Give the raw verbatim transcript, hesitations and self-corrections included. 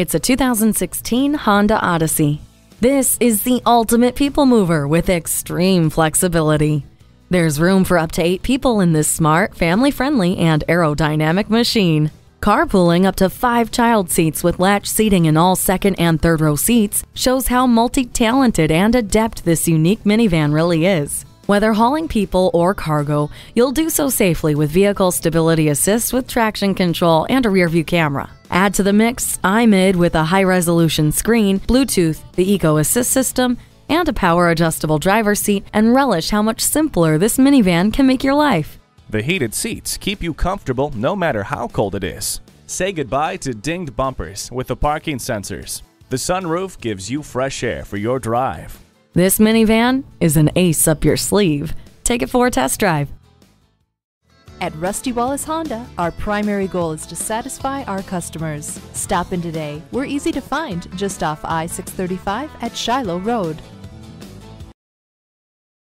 It's a two thousand sixteen Honda Odyssey. This is the ultimate people mover with extreme flexibility. There's room for up to eight people in this smart, family-friendly, and aerodynamic machine. Carpooling up to five child seats with latch seating in all second and third row seats shows how multi-talented and adept this unique minivan really is. Whether hauling people or cargo, you'll do so safely with Vehicle Stability Assist with traction control and a rear-view camera. Add to the mix iMID with a high-resolution screen, Bluetooth, the Eco Assist system, and a power-adjustable driver's seat, and relish how much simpler this minivan can make your life. The heated seats keep you comfortable no matter how cold it is. Say goodbye to dinged bumpers with the parking sensors. The sunroof gives you fresh air for your drive. This minivan is an ace up your sleeve. Take it for a test drive. At Rusty Wallis Honda, our primary goal is to satisfy our customers. Stop in today. We're easy to find just off I six thirty-five at Shiloh Road.